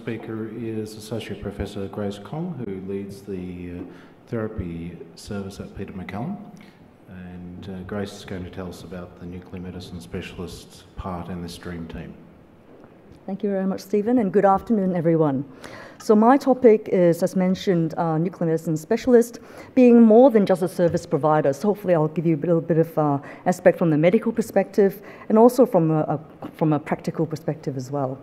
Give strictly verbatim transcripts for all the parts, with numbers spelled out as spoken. speaker is Associate Professor Grace Kong, who leads the uh, therapy service at Peter MacCallum. And uh, Grace is going to tell us about the nuclear medicine specialist's part in this dream team. Thank you very much, Stephen, and good afternoon, everyone. So my topic is, as mentioned, uh, nuclear medicine specialist, being more than just a service provider. So hopefully I'll give you a little bit of uh, aspect from the medical perspective and also from a, a, from a practical perspective as well.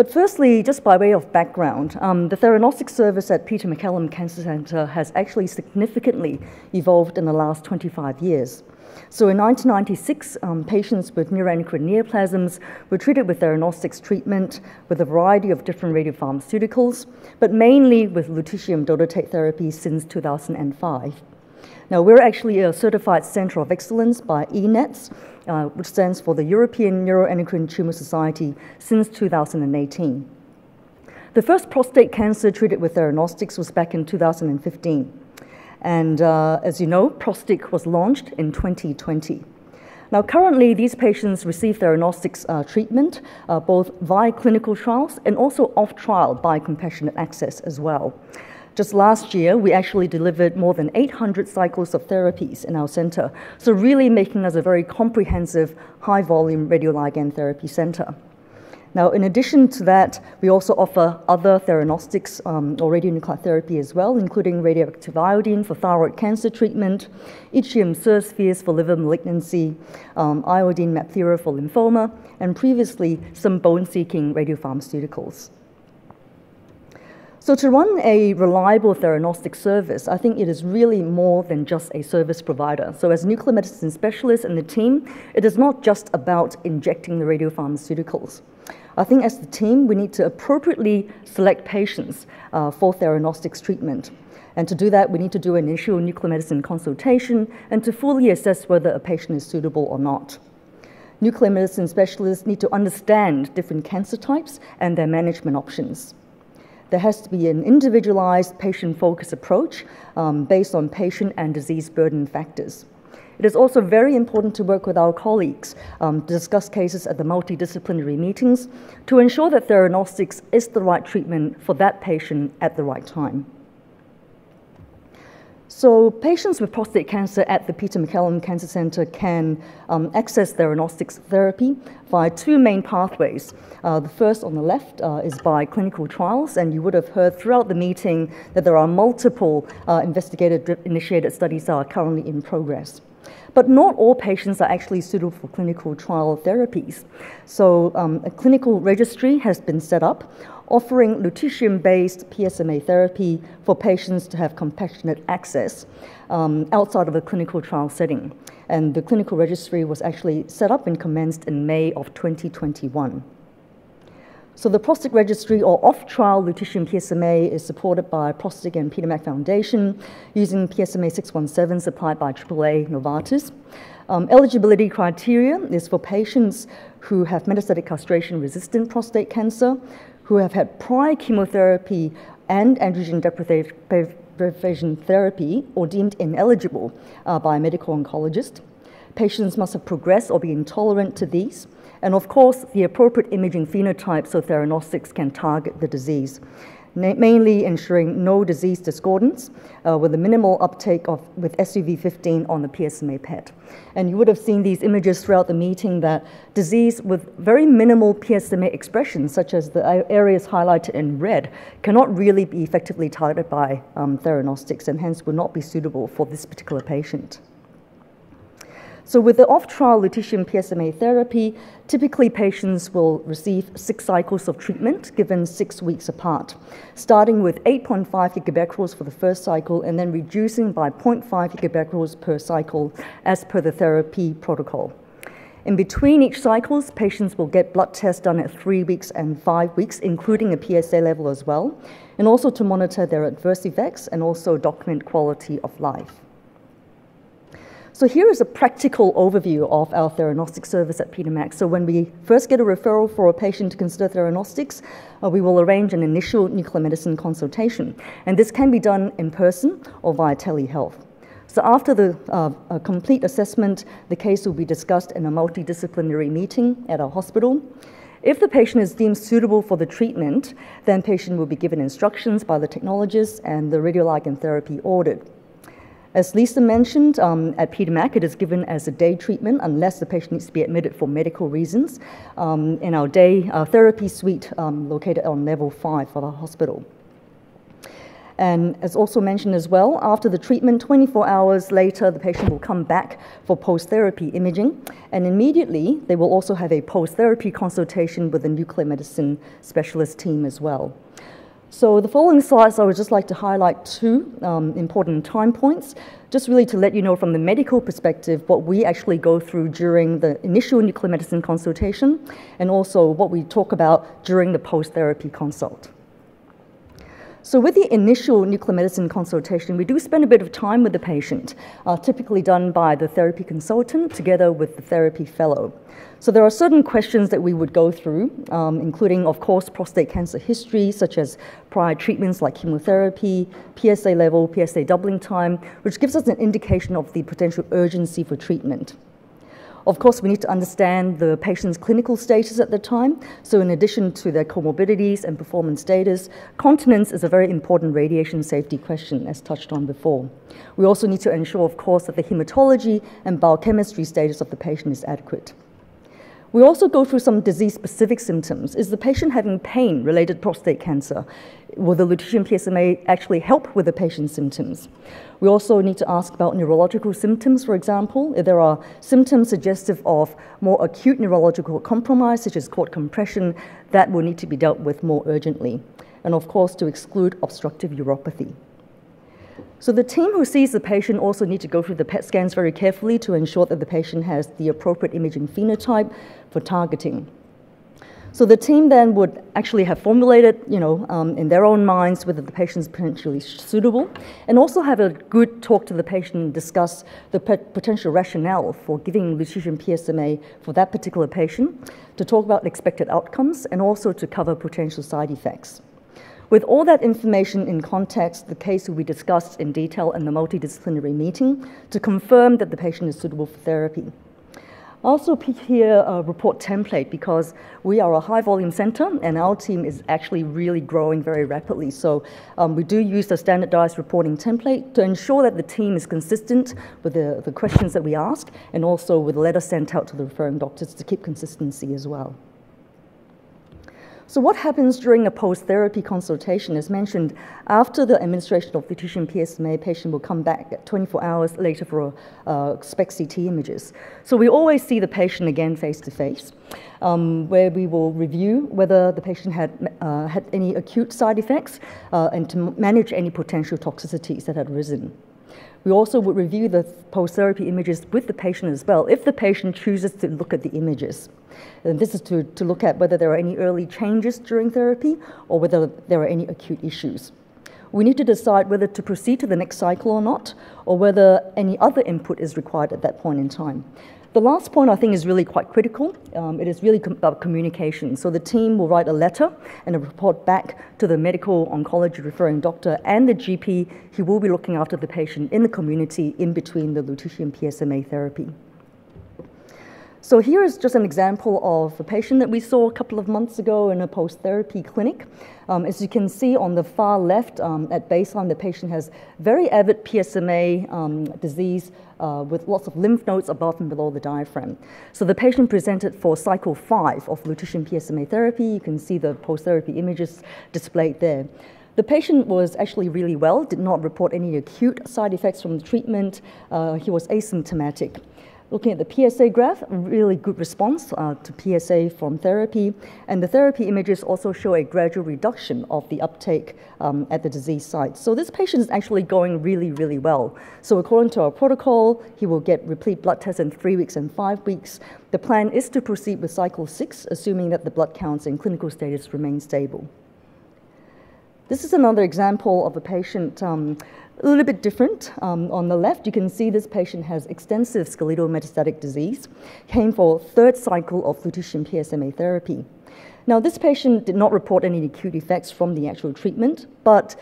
But firstly, just by way of background, um, the theranostic service at Peter MacCallum Cancer Centre has actually significantly evolved in the last twenty-five years. So in nineteen ninety-six, um, patients with neuroendocrine neoplasms were treated with theranostics treatment with a variety of different radiopharmaceuticals, but mainly with lutetium dotatate therapy since two thousand five. Now, we're actually a certified centre of excellence by E NETS, uh, which stands for the European Neuroendocrine Tumor Society, since two thousand eighteen. The first prostate cancer treated with theranostics was back in two thousand fifteen. And uh, as you know, PROSTIC was launched in twenty twenty. Now, currently, these patients receive theranostics uh, treatment, uh, both via clinical trials and also off trial by compassionate access as well. Just last year, we actually delivered more than eight hundred cycles of therapies in our centre, so really making us a very comprehensive, high-volume radioligand therapy centre. Now, in addition to that, we also offer other theranostics um, or radionuclide therapy as well, including radioactive iodine for thyroid cancer treatment, yttrium cirspheres for liver malignancy, um, iodine mapthera for lymphoma, and previously some bone-seeking radiopharmaceuticals. So to run a reliable theranostic service, I think it is really more than just a service provider. So as nuclear medicine specialists and the team, it is not just about injecting the radiopharmaceuticals. I think as the team, we need to appropriately select patients uh, for theranostics treatment. And to do that, we need to do an initial nuclear medicine consultation and to fully assess whether a patient is suitable or not. Nuclear medicine specialists need to understand different cancer types and their management options. There has to be an individualized patient-focused approach um, based on patient and disease burden factors. It is also very important to work with our colleagues um, to discuss cases at the multidisciplinary meetings to ensure that theranostics is the right treatment for that patient at the right time. So patients with prostate cancer at the Peter MacCallum Cancer Centre can um, access theranostics therapy via two main pathways. Uh, the first on the left uh, is by clinical trials, and you would have heard throughout the meeting that there are multiple uh, investigator-initiated studies that are currently in progress. But not all patients are actually suitable for clinical trial therapies. So um, a clinical registry has been set up, offering lutetium-based P S M A therapy for patients to have compassionate access um, outside of a clinical trial setting. And the clinical registry was actually set up and commenced in May of twenty twenty-one. So the PROSTIC registry, or off-trial lutetium P S M A, is supported by PROSTIC and Peter Mac Foundation using P S M A six one seven supplied by triple A Novartis. Um, eligibility criteria is for patients who have metastatic castration-resistant prostate cancer, who have had prior chemotherapy and androgen deprivation therapy, or deemed ineligible uh, by a medical oncologist. Patients must have progressed or be intolerant to these, and of course, the appropriate imaging phenotype so theranostics can target the disease, mainly ensuring no disease discordance uh, with a minimal uptake of with S U V fifteen on the P S M A P E T. And you would have seen these images throughout the meeting that disease with very minimal P S M A expression, such as the areas highlighted in red, cannot really be effectively targeted by um, theranostics and hence would not be suitable for this particular patient. So with the off-trial lutetium P S M A therapy, typically patients will receive six cycles of treatment given six weeks apart, starting with eight point five gigabecquerels for the first cycle and then reducing by zero point five gigabecquerels per cycle as per the therapy protocol. In between each cycles, patients will get blood tests done at three weeks and five weeks, including a P S A level as well, and also to monitor their adverse effects and also document quality of life. So here is a practical overview of our theranostic service at Peter Mac. So when we first get a referral for a patient to consider theranostics, uh, we will arrange an initial nuclear medicine consultation. And this can be done in person or via telehealth. So after the uh, uh, complete assessment, the case will be discussed in a multidisciplinary meeting at our hospital. If the patient is deemed suitable for the treatment, then patient will be given instructions by the technologist and the radioligand therapy ordered. As Lisa mentioned, um, at Peter Mac, it is given as a day treatment unless the patient needs to be admitted for medical reasons um, in our day our therapy suite um, located on level five of our hospital. And as also mentioned as well, after the treatment, twenty-four hours later, the patient will come back for post-therapy imaging, and immediately they will also have a post-therapy consultation with the nuclear medicine specialist team as well. So the following slides, I would just like to highlight two um, important time points, just really to let you know from the medical perspective what we actually go through during the initial nuclear medicine consultation, and also what we talk about during the post-therapy consult. So with the initial nuclear medicine consultation, we do spend a bit of time with the patient, uh, typically done by the therapy consultant together with the therapy fellow. So there are certain questions that we would go through, um, including, of course, prostate cancer history, such as prior treatments like chemotherapy, P S A level, P S A doubling time, which gives us an indication of the potential urgency for treatment. Of course, we need to understand the patient's clinical status at the time. So in addition to their comorbidities and performance status, continence is a very important radiation safety question, as touched on before. We also need to ensure, of course, that the hematology and biochemistry status of the patient is adequate. We also go through some disease-specific symptoms. Is the patient having pain related to prostate cancer? Will the lutetium P S M A actually help with the patient's symptoms? We also need to ask about neurological symptoms, for example. If there are symptoms suggestive of more acute neurological compromise, such as cord compression, that will need to be dealt with more urgently. And of course, to exclude obstructive uropathy. So the team who sees the patient also need to go through the P E T scans very carefully to ensure that the patient has the appropriate imaging phenotype for targeting. So the team then would actually have formulated, you know, um, in their own minds whether the patient is potentially suitable, and also have a good talk to the patient and discuss the potential rationale for giving lutetium P S M A for that particular patient, to talk about expected outcomes, and also to cover potential side effects. With all that information in context, the case will be discussed in detail in the multidisciplinary meeting to confirm that the patient is suitable for therapy. I also pick here a report template because we are a high-volume center and our team is actually really growing very rapidly. So um, we do use the standardized reporting template to ensure that the team is consistent with the, the questions that we ask, and also with letters sent out to the referring doctors to keep consistency as well. So what happens during a post-therapy consultation? As mentioned, after the administration of lutetium P S M A, patient will come back twenty-four hours later for uh, SPECT C T images. So we always see the patient again face-to-face, um, where we will review whether the patient had, uh, had any acute side effects uh, and to manage any potential toxicities that had arisen. We also would review the post-therapy images with the patient as well, if the patient chooses to look at the images. And this is to, to look at whether there are any early changes during therapy or whether there are any acute issues. We need to decide whether to proceed to the next cycle or not, or whether any other input is required at that point in time. The last point, I think, is really quite critical. Um, it is really com- about communication. So the team will write a letter and a report back to the medical oncology referring doctor and the G P who will be looking after the patient in the community in between the lutetium P S M A therapy. So here is just an example of a patient that we saw a couple of months ago in a post-therapy clinic. Um, as you can see on the far left, um, at baseline, the patient has very avid P S M A um, disease uh, with lots of lymph nodes above and below the diaphragm. So the patient presented for cycle five of lutetium P S M A therapy. You can see the post-therapy images displayed there. The patient was actually really well, did not report any acute side effects from the treatment. Uh, he was asymptomatic. Looking at the P S A graph, really good response uh, to P S A from therapy. And the therapy images also show a gradual reduction of the uptake um, at the disease site. So this patient is actually going really, really well. So according to our protocol, he will get repeat blood tests in three weeks and five weeks. The plan is to proceed with cycle six, assuming that the blood counts and clinical status remain stable. This is another example of a patient um, a little bit different. Um, on the left, you can see this patient has extensive skeletal metastatic disease, came for third cycle of lutetium P S M A therapy. Now, this patient did not report any acute effects from the actual treatment, but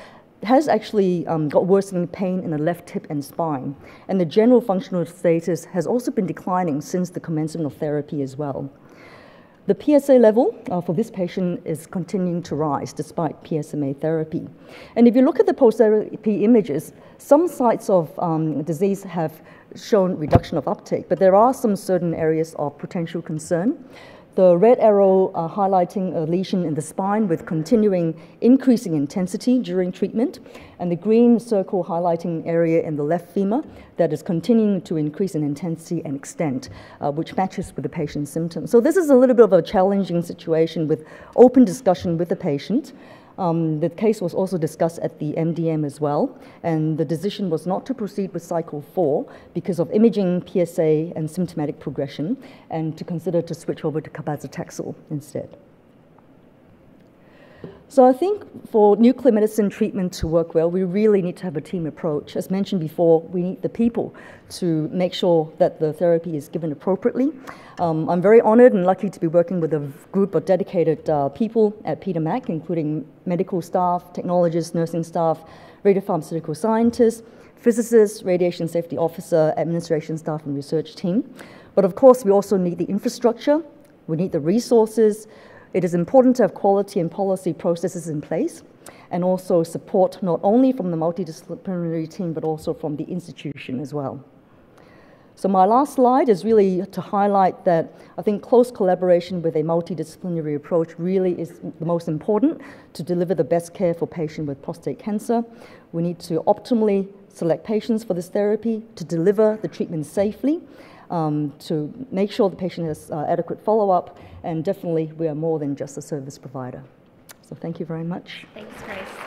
has actually um, got worsening pain in the left hip and spine. And the general functional status has also been declining since the commencement of therapy as well. The P S A level uh, for this patient is continuing to rise despite P S M A therapy. And if you look at the post-therapy images, some sites of um, disease have shown reduction of uptake, but there are some certain areas of potential concern. The red arrow uh, highlighting a lesion in the spine with continuing increasing intensity during treatment, and the green circle highlighting area in the left femur that is continuing to increase in intensity and extent, uh, which matches with the patient's symptoms. So this is a little bit of a challenging situation with open discussion with the patient. Um, the case was also discussed at the M D M as well, and the decision was not to proceed with cycle four because of imaging, P S A, and symptomatic progression, and to consider to switch over to cabazitaxel instead. So I think for nuclear medicine treatment to work well, we really need to have a team approach. As mentioned before, we need the people to make sure that the therapy is given appropriately. Um, I'm very honored and lucky to be working with a group of dedicated uh, people at Peter Mac, including medical staff, technologists, nursing staff, radiopharmaceutical scientists, physicists, radiation safety officer, administration staff, and research team. But of course, we also need the infrastructure, we need the resources. It is important to have quality and policy processes in place, and also support not only from the multidisciplinary team, but also from the institution as well. So my last slide is really to highlight that I think close collaboration with a multidisciplinary approach really is the most important to deliver the best care for patients with prostate cancer. We need to optimally select patients for this therapy, to deliver the treatment safely, Um, to make sure the patient has uh, adequate follow-up, and definitely we are more than just a service provider. So thank you very much. Thanks, Grace.